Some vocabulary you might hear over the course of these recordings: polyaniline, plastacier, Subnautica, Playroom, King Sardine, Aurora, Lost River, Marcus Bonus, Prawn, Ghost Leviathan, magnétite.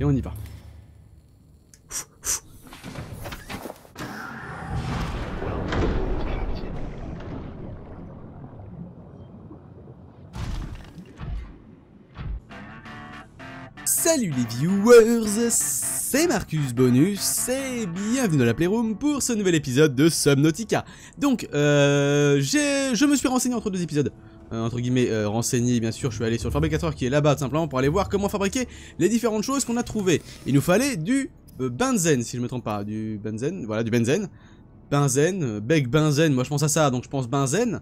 Et on y va. Salut les viewers, c'est Marcus Bonus et bienvenue dans la Playroom pour ce nouvel épisode de Subnautica. Donc, je me suis renseigné entre deux épisodes. Entre guillemets, renseigné, bien sûr, je suis allé sur le fabricateur qui est là-bas, simplement pour aller voir comment fabriquer les différentes choses qu'on a trouvées. Il nous fallait du benzène, si je ne me trompe pas, du benzène, voilà, du benzène. Benzène, bec benzène, moi je pense à ça, donc je pense benzène.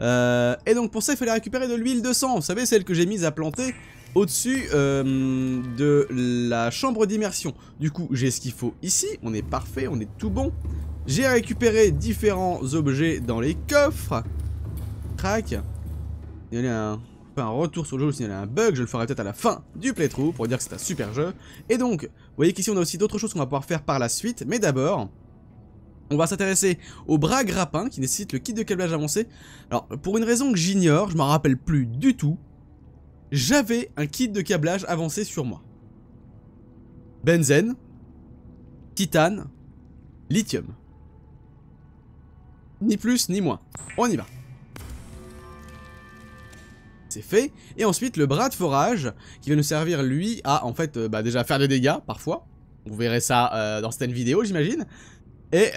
Et donc pour ça, il fallait récupérer de l'huile de sang, vous savez, celle que j'ai mise à planter au-dessus de la chambre d'immersion. Du coup, j'ai ce qu'il faut ici, on est parfait, on est tout bon. J'ai récupéré différents objets dans les coffres. Crac. Il y a un retour sur le jeu, il y a un bug, je le ferai peut-être à la fin du playthrough pour dire que c'est un super jeu. Et donc, vous voyez qu'ici on a aussi d'autres choses qu'on va pouvoir faire par la suite, mais d'abord, on va s'intéresser au bras grappin qui nécessite le kit de câblage avancé. Alors, pour une raison que j'ignore, je m'en rappelle plus du tout, j'avais un kit de câblage avancé sur moi. Benzène, titane, lithium. Ni plus ni moins. On y va. C'est fait. Et ensuite le bras de forage qui va nous servir lui à en fait déjà faire des dégâts parfois. Vous verrez ça dans certaines vidéos j'imagine. Et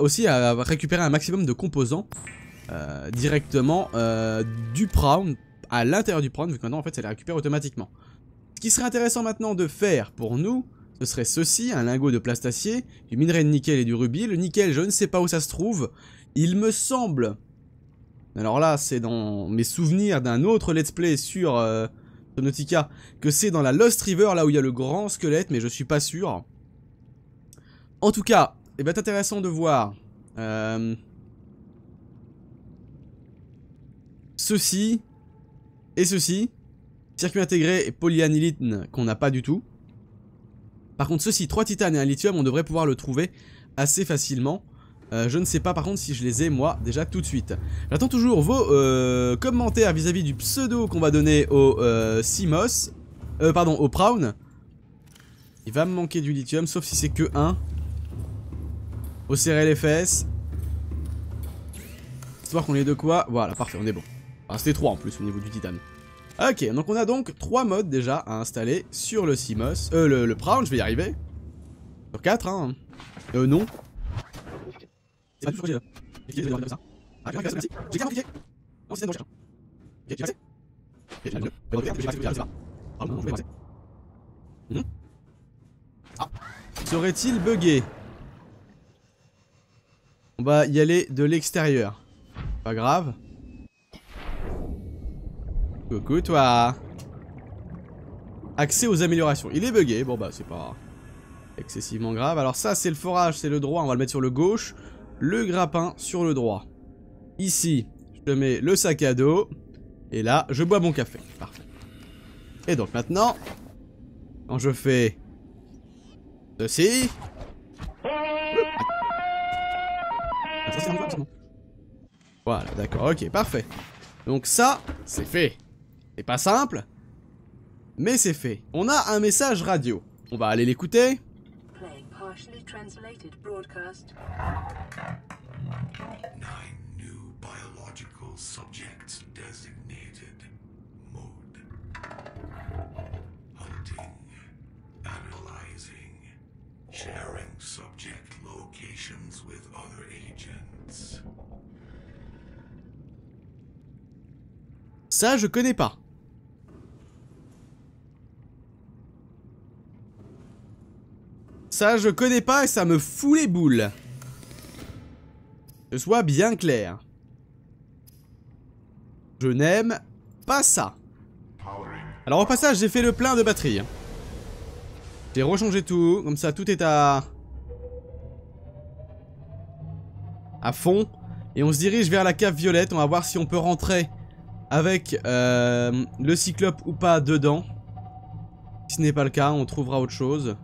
aussi à récupérer un maximum de composants directement du Prawn, à l'intérieur du Prawn, vu que maintenant en fait ça les récupère automatiquement. Ce qui serait intéressant maintenant de faire pour nous, ce serait ceci, un lingot de plastacier, du minerai de nickel et du rubis. Le nickel, je ne sais pas où ça se trouve, il me semble... Alors là, c'est dans mes souvenirs d'un autre let's play sur Subnautica, que c'est dans la Lost River, là où il y a le grand squelette, mais je suis pas sûr. En tout cas, il va être intéressant de voir ceci et ceci. Circuit intégré et polyaniline qu'on n'a pas du tout. Par contre, ceci, 3 titanes et un lithium, on devrait pouvoir le trouver assez facilement. Je ne sais pas par contre si je les ai moi déjà tout de suite. J'attends toujours vos commentaires vis-à-vis du pseudo qu'on va donner au Simos, pardon, au Prawn. Il va me manquer du lithium sauf si c'est que 1. Au serrer les fesses. Histoire qu'on ait de quoi. Voilà, parfait, on est bon. Enfin, c'était 3 en plus au niveau du titane. Ok, donc on a donc 3 modes déjà à installer sur le Simos. Le Prawn, je vais y arriver. Sur 4, hein. Non. C'est pas tout ce que j'ai là. J'ai cliqué comme ça. Ah, j'ai cliqué. J'ai clairement cliqué. Non, c'est une recherche. J'ai passé. J'ai passé. Ah, non, je vais passer. Ah. Serait-il bugué? On va y aller de l'extérieur. Pas grave. Coucou toi. Accès aux améliorations. Il est bugué. Bon bah c'est pas excessivement grave. Alors ça c'est le forage, c'est le droit. On va le mettre sur le gauche. Le grappin sur le droit. Ici, je te mets le sac à dos. Et là, je bois mon café. Parfait. Et donc maintenant, quand je fais ceci... Voilà, d'accord, ok, parfait. Donc ça, c'est fait. C'est pas simple, mais c'est fait. On a un message radio. On va aller l'écouter. Translated broadcast. Nine new biological subjects designated. Mode. Hunting. Analyzing. Sharing subject locations with other agents. Ça, je connais pas. Ça, je connais pas et ça me fout les boules. Que ce soit bien clair. Je n'aime pas ça. Alors, au passage, j'ai fait le plein de batterie. J'ai rechangé tout. Comme ça, tout est à fond. Et on se dirige vers la cave violette. On va voir si on peut rentrer avec le cyclope ou pas dedans. Si ce n'est pas le cas, on trouvera autre chose.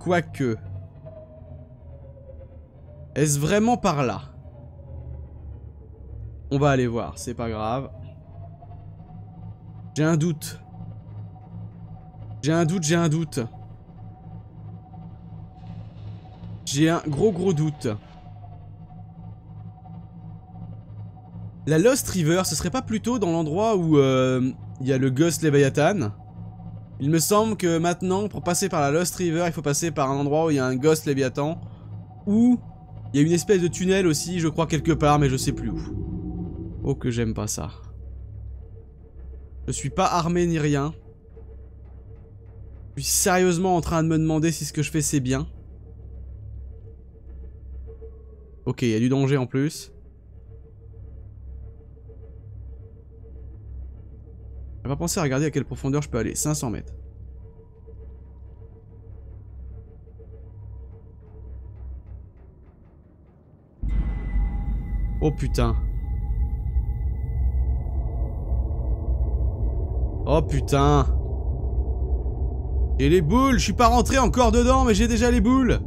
Quoique. Est-ce vraiment par là? On va aller voir, c'est pas grave. J'ai un doute. J'ai un doute, J'ai un gros doute. La Lost River, ce serait pas plutôt dans l'endroit où il y a le Ghost Leviathan? Il me semble que maintenant, pour passer par la Lost River, il faut passer par un endroit où il y a un Ghost Leviathan. Ou il y a une espèce de tunnel aussi, je crois, quelque part, mais je sais plus où. Oh que j'aime pas ça. Je suis pas armé ni rien. Je suis sérieusement en train de me demander si ce que je fais c'est bien. Ok, il y a du danger en plus. On va penser à regarder à quelle profondeur je peux aller. 500 mètres. Oh putain. Oh putain. J'ai les boules. Je suis pas rentré encore dedans, mais j'ai déjà les boules.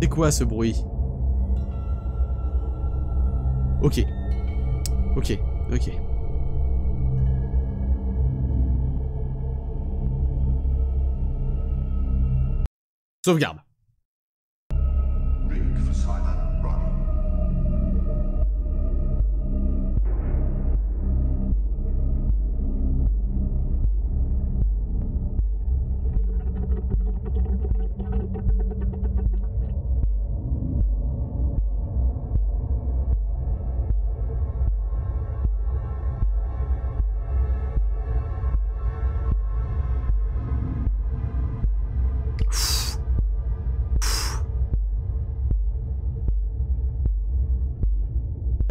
C'est quoi ce bruit ? Ok. Ok. Sauvegarde.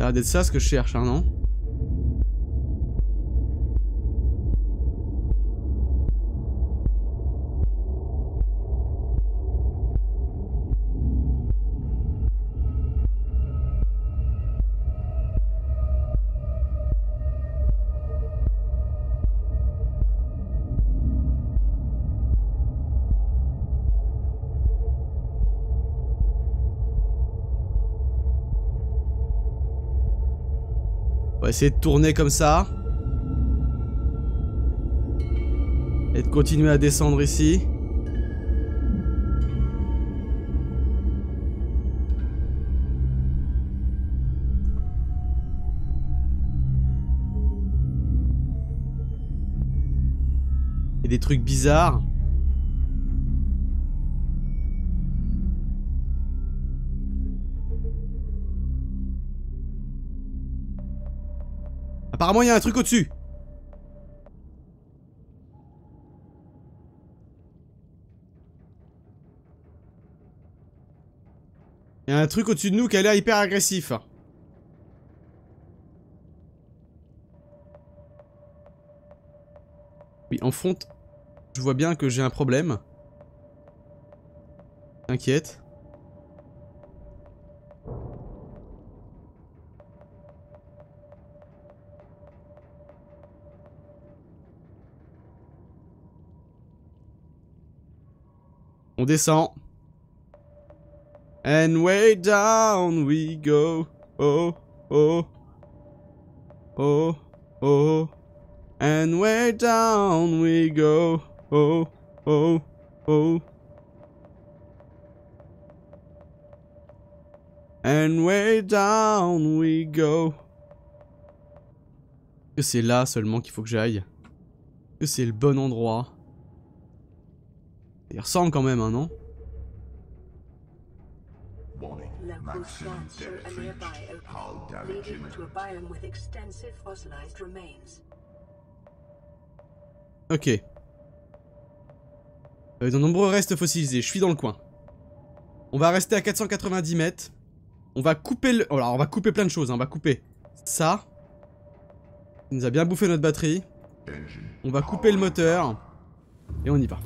Ça a d'être ça ce que je cherche, hein, non? On va essayer de tourner comme ça. Et de continuer à descendre ici. Il y a des trucs bizarres. Apparemment, il y a un truc au-dessus. Il y a un truc au-dessus de nous qui a l'air hyper agressif. Oui, en front, je vois bien que j'ai un problème. T'inquiète. On descend. And way down we go. Oh, oh. Oh, oh. And way down we go. Oh, oh, oh. And way down we go. Que c'est là seulement qu'il faut que j'aille. Que c'est le bon endroit. Il ressemble quand même, hein, non? Ok. De nombreux restes fossilisés, je suis dans le coin. On va rester à 490 mètres. On va couper le... Alors, on va couper plein de choses, hein. On va couper ça. Il nous a bien bouffé notre batterie. On va couper le moteur. Et on y va.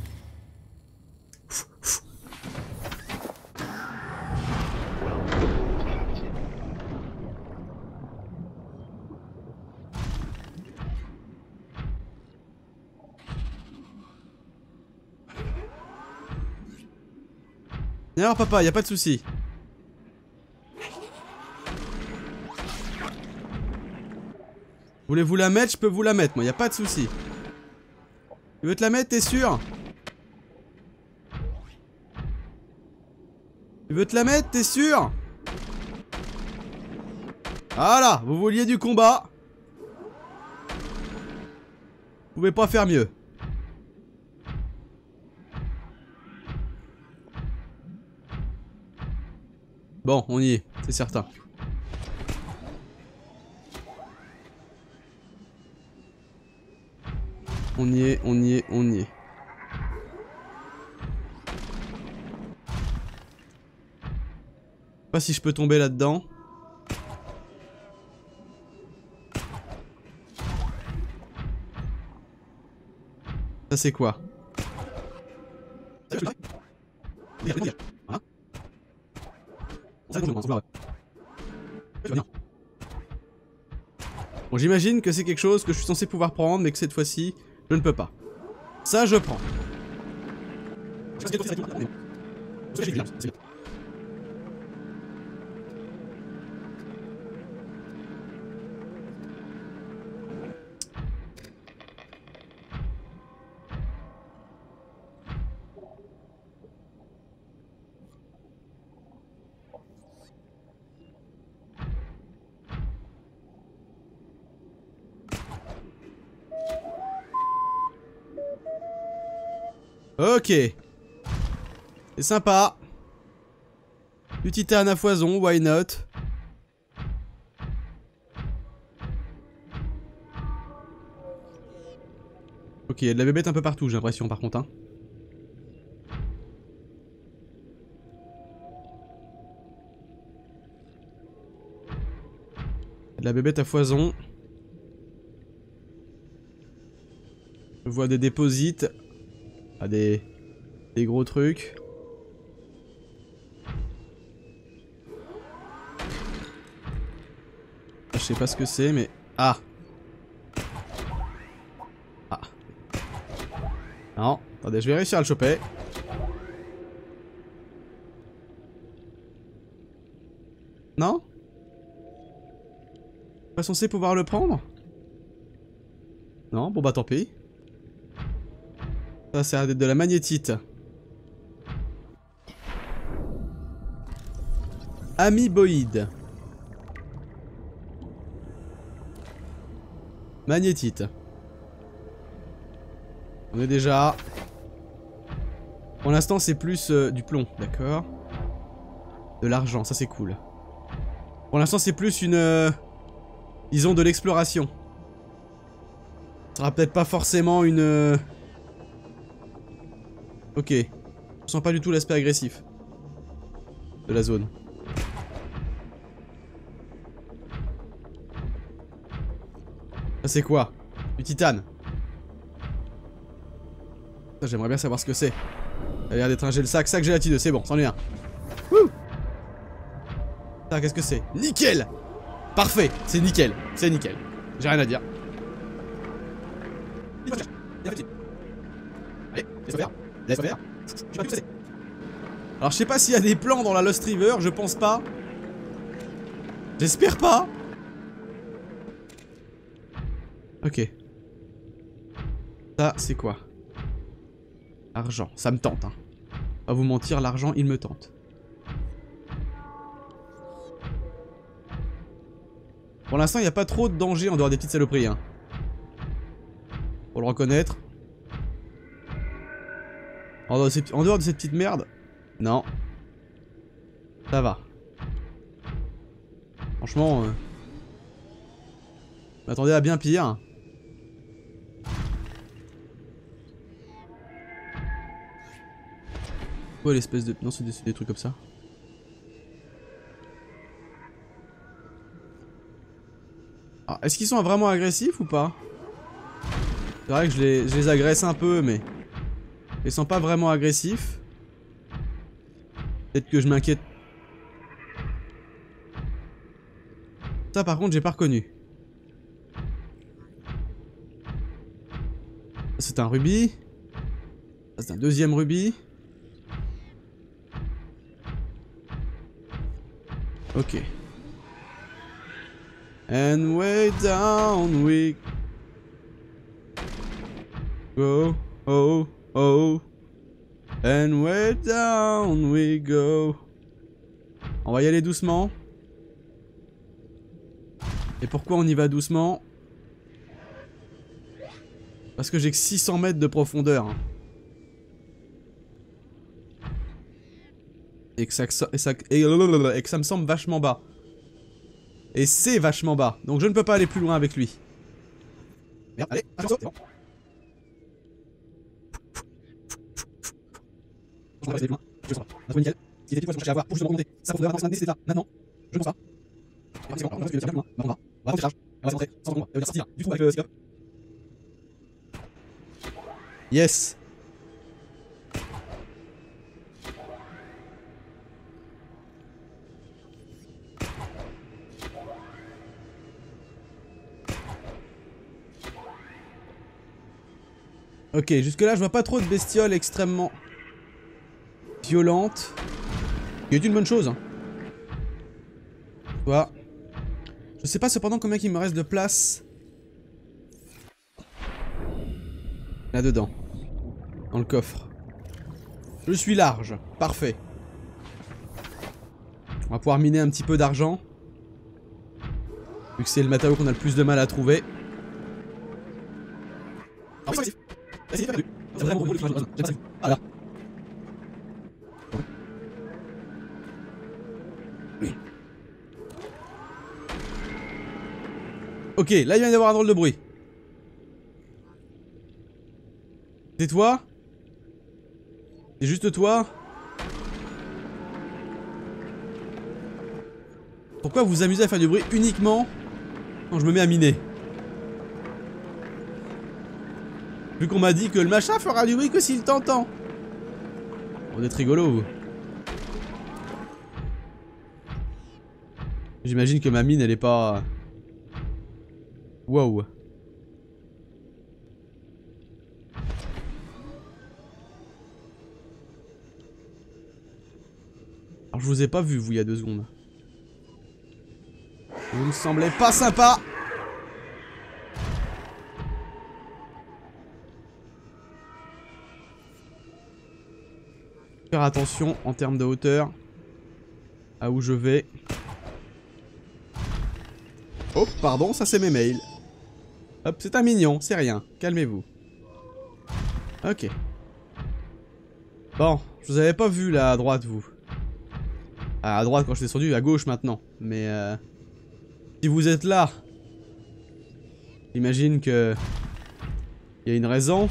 Alors papa, y a pas de souci. Voulez-vous la mettre? Je peux vous la mettre, moi, y a pas de souci. Tu veux te la mettre, t'es sûr? Tu veux te la mettre, t'es sûr? Voilà, vous vouliez du combat. Vous pouvez pas faire mieux. Bon, on y est, c'est certain. On y est, on y est, on y est. Pas si je peux tomber là-dedans. Ça c'est quoi? Bon, j'imagine que c'est quelque chose que je suis censé pouvoir prendre, mais que cette fois-ci, je ne peux pas. Ça, je prends. Ok, c'est sympa. Du titane à foison, why not? Ok, il y a de la bébête un peu partout, j'ai l'impression, par contre. Hein. De la bébête à foison. Je vois des déposites. Ah, des gros trucs. Ah, je sais pas ce que c'est, mais... Ah! Ah! Non, attendez, je vais réussir à le choper. Non? Pas censé pouvoir le prendre? Non, bon bah tant pis. Ça, c'est de la magnétite. Amiboïde. Magnétite. On est déjà... Pour l'instant, c'est plus du plomb, d'accord? De l'argent, ça c'est cool. Pour l'instant, c'est plus une... Ils ont de l'exploration. Ça sera peut-être pas forcément une... Ok, je sens pas du tout l'aspect agressif de la zone. Ça c'est quoi? Du titane. Ça j'aimerais bien savoir ce que c'est. Ça a l'air d'être un gel sac gélatineux, c'est bon, c'en est un. Wouh! Ça qu'est-ce que c'est? Nickel! Parfait, c'est nickel, j'ai rien à dire. Allez, laisse-moi faire. Alors je sais pas s'il y a des plans dans la Lost River, je pense pas. J'espère pas. Ok. Ça c'est quoi? Argent, ça me tente hein. Pas vous mentir, l'argent il me tente. Pour l'instant il n'y a pas trop de danger en dehors des petites saloperies hein. Pour le reconnaître. En dehors de cette petite merde. Non. Ça va. Franchement... Je m'attendais à bien pire. Quoi l'espèce de... Non c'est des trucs comme ça. Ah, est-ce qu'ils sont vraiment agressifs ou pas? C'est vrai que je les agresse un peu mais... Ils sont pas vraiment agressifs. Peut-être que je m'inquiète. Ça par contre j'ai pas reconnu. C'est un rubis. C'est un deuxième rubis. Ok. And way down we go, oh, oh. And way down we go. On va y aller doucement. Et pourquoi on y va doucement? Parce que j'ai que 600 mètres de profondeur. Et que ça me semble vachement bas. Et c'est vachement bas. Donc je ne peux pas aller plus loin avec lui. Merde, allez, attention, c'est bon. Je ne peux pas aller plus loin. Je le sens pas. Nickel. C'était tout ce que je cherchais à voir pour justement remonter. Ça faudrait maintenant, c'est là. Maintenant, je ne pense pas. C'est bon, on va bien plus loin. Maintenant, on va prendre charge. On va rentrer sans seconde. On va sortir du trou avec le scope. Yes. Ok, jusque là je vois pas trop de bestioles extrêmement violentes. Il y a une bonne chose. Voilà. Je sais pas cependant combien il me reste de place là-dedans. Dans le coffre. Je suis large. Parfait. On va pouvoir miner un petit peu d'argent. Vu que c'est le matériau qu'on a le plus de mal à trouver. Ah oui, c'est perdu. C'est vraiment bon, j'aime pas ça. Ah là. Ok, là il vient d'avoir un drôle de bruit. C'est toi? C'est juste toi? Pourquoi vous vous amusez à faire du bruit uniquement quand je me mets à miner? Vu qu'on m'a dit que le machin fera du bruit que s'il t'entend. On est rigolo, vous. J'imagine que ma mine elle est pas... Wow. Alors je vous ai pas vu vous il y a 2 secondes. Vous me semblez pas sympa. Faire attention en termes de hauteur à où je vais. Oh pardon, ça c'est mes mails. Hop, c'est un mignon, c'est rien, calmez-vous. Ok. Bon, je vous avais pas vu là à droite, vous. À droite quand je suis descendu, à gauche maintenant. Mais si vous êtes là, j'imagine que il y a une raison.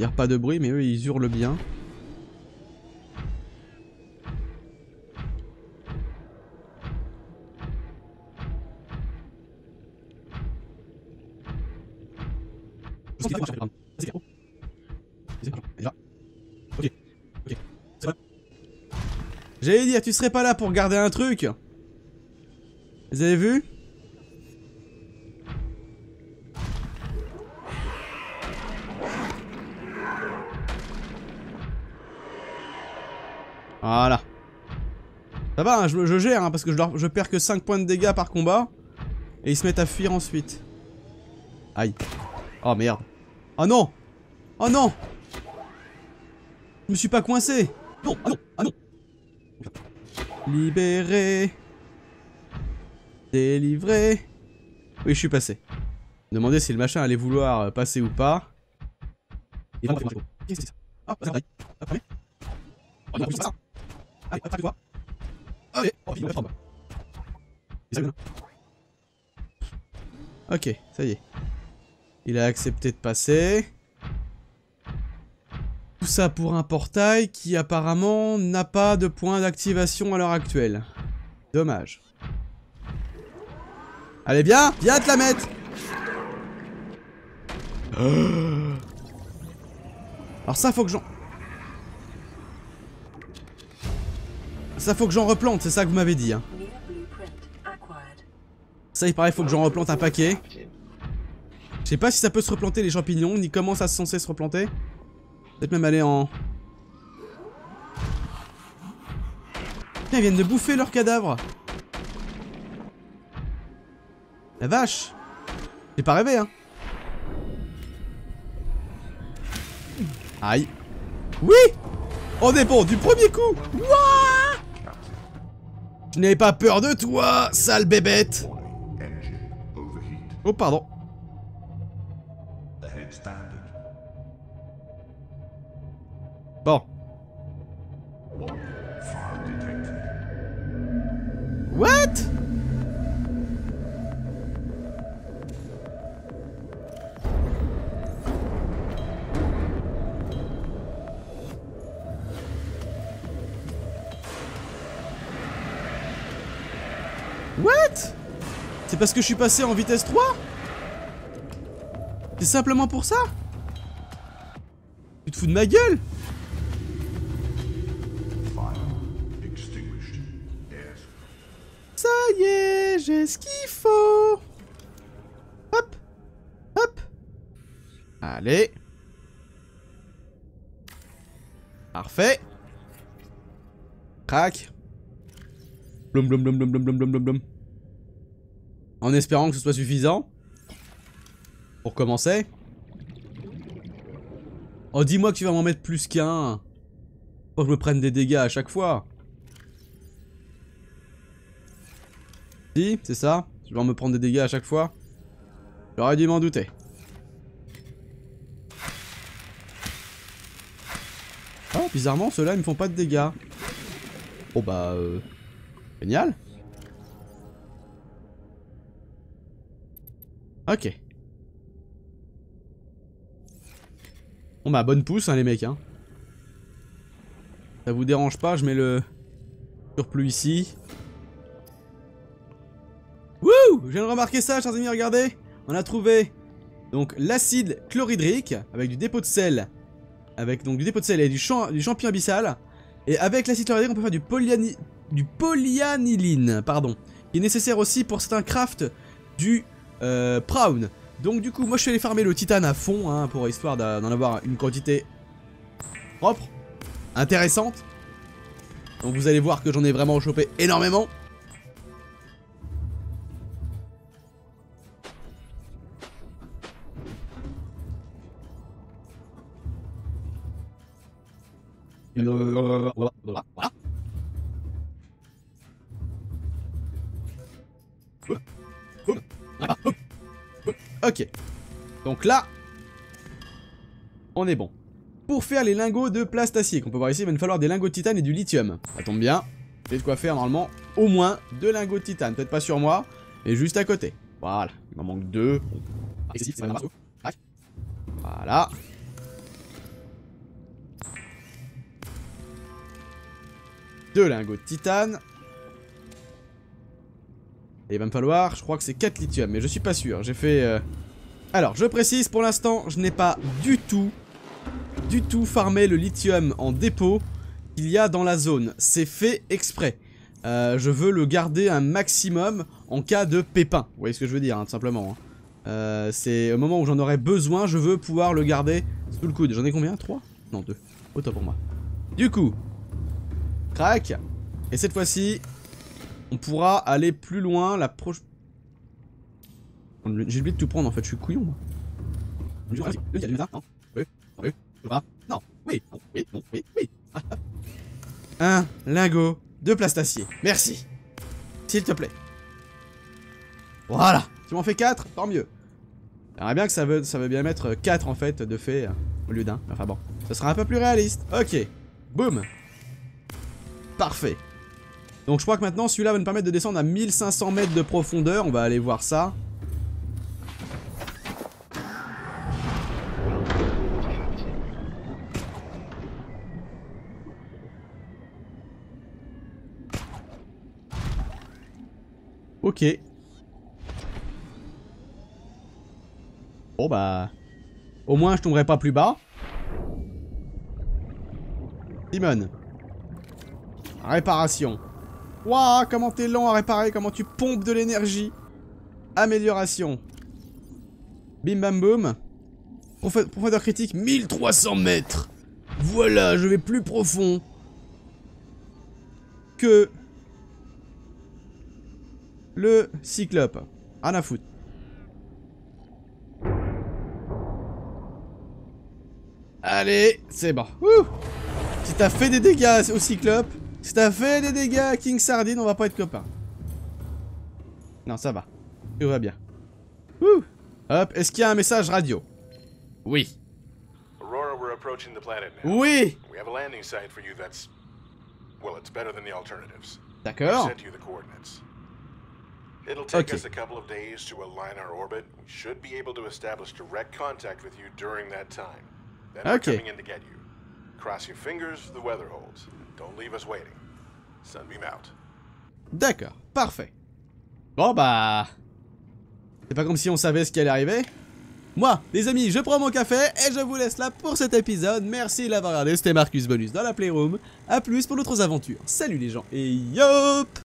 C'est-à-dire pas de bruit, mais eux ils hurlent bien. J'allais dire, tu serais pas là pour garder un truc? Vous avez vu? Voilà. Ça va, hein, je gère, hein, parce que je perds que 5 points de dégâts par combat. Et ils se mettent à fuir ensuite. Aïe. Oh merde. Oh non. Oh non. Je me suis pas coincé. Non, ah non, ah non. Libéré. Délivré. Oui, je suis passé. Demandez si le machin allait vouloir passer ou pas. Et qu'est-ce que c'est ça? Ah, ça va. Oh, c'est pas ça. Allez, attrape-toi. Allez, oh, il me tombe. Ok, ça y est. Il a accepté de passer. Tout ça pour un portail qui apparemment n'a pas de point d'activation à l'heure actuelle. Dommage. Allez, viens, viens te la mettre. Alors ça, faut que j'en... Ça faut que j'en replante, c'est ça que vous m'avez dit. Hein. Ça il paraît faut que j'en replante un paquet. Je sais pas si ça peut se replanter les champignons, ni comment ça se censé se replanter. Peut-être même aller en... Putain, ils viennent de bouffer leur cadavre. La vache. J'ai pas rêvé, hein. Aïe. Oui. On est bon du premier coup. Wouah. Je n'ai pas peur de toi, sale bébête. Oh, pardon. Bon. What? What? C'est parce que je suis passé en vitesse 3? C'est simplement pour ça? Tu te fous de ma gueule? Ça y est, j'ai ce qu'il faut. Hop, hop. Allez. Parfait. Crac. Blum blum blum blum blum blum blum blum. En espérant que ce soit suffisant. Pour commencer. Oh, dis-moi que tu vas m'en mettre plus qu'un. Faut que je me prenne des dégâts à chaque fois. Si, c'est ça. Je vais me prendre des dégâts à chaque fois. J'aurais dû m'en douter. Oh, bizarrement, ceux-là, ils me font pas de dégâts. Oh bah... Génial. Ok. Bon bah bonne pousse hein les mecs hein. Ça vous dérange pas, je mets le surplus ici. Wouh! Je viens de remarquer ça chers amis, regardez. On a trouvé donc l'acide chlorhydrique avec du dépôt de sel. Avec donc du dépôt de sel et du champignon abyssal. Et avec l'acide chlorhydrique on peut faire du polyaniline, pardon. Qui est nécessaire aussi pour certains crafts du Prawn. Donc du coup moi je suis allé farmer le titane à fond hein, pour histoire d'en avoir une quantité propre, intéressante. Donc vous allez voir que j'en ai vraiment chopé énormément. Ok, donc là, on est bon. Pour faire les lingots de plastacier, qu'on peut voir ici, il va nous falloir des lingots de titane et du lithium. Ça tombe bien, j'ai de quoi faire normalement au moins 2 lingots de titane. Peut-être pas sur moi, mais juste à côté. Voilà, il m'en manque 2. Voilà. Deux lingots de titane. Et il va me falloir, je crois que c'est 4 lithium, mais je suis pas sûr, j'ai fait... Alors, je précise, pour l'instant, je n'ai pas du tout farmé le lithium en dépôt qu'il y a dans la zone. C'est fait exprès. Je veux le garder un maximum en cas de pépin. Vous voyez ce que je veux dire, hein, tout simplement. Hein. C'est au moment où j'en aurai besoin, je veux pouvoir le garder sous le coude. J'en ai combien? 3? Non, 2. Autant pour moi. Du coup, crac. Et cette fois-ci... On pourra aller plus loin la prochaine. J'ai oublié de tout prendre en fait, je suis couillon moi. Non, oui, oui, oui. Un lingot de plastacier. Merci. S'il te plaît. Voilà. Tu m'en fais 4, tant mieux. J'aimerais bien que ça veut bien mettre 4 en fait de fait au lieu d'un. Enfin bon. Ça sera un peu plus réaliste. Ok. Boum. Parfait. Donc je crois que maintenant celui-là va nous permettre de descendre à 1500 mètres de profondeur. On va aller voir ça. Ok. Bon bah... Au moins je tomberai pas plus bas. Simon. Réparation. Waouh, comment t'es lent à réparer, comment tu pompes de l'énergie. Amélioration. Bim bam boum. Profondeur critique, 1300 mètres. Voilà, je vais plus profond que le cyclope. Rien à foutre. Allez, c'est bon. Ouh, si t'as fait des dégâts au cyclope, si t'as fait des dégâts à King Sardine, on va pas être copains. Non, ça va. Tout va bien. Ouh. Hop, est-ce qu'il y a un message radio? Oui. Aurora, we're approaching the planet now. Oui. We have a landing site for you that's well, it's better than the alternatives. D'accord. I've sent you the coordinates. It'll take us a couple of days to align our orbit. We should be able to establish direct contact with you during that time. Then we're coming in to get you. Cross your fingers, the weather holds. Don't leave us waiting. Sunbeam out. D'accord, parfait. Bon bah... C'est pas comme si on savait ce qui allait arriver. Moi, les amis, je prends mon café et je vous laisse là pour cet épisode. Merci de l'avoir regardé, c'était Marcus Bonus dans la Playroom. A plus pour d'autres aventures. Salut les gens et yop!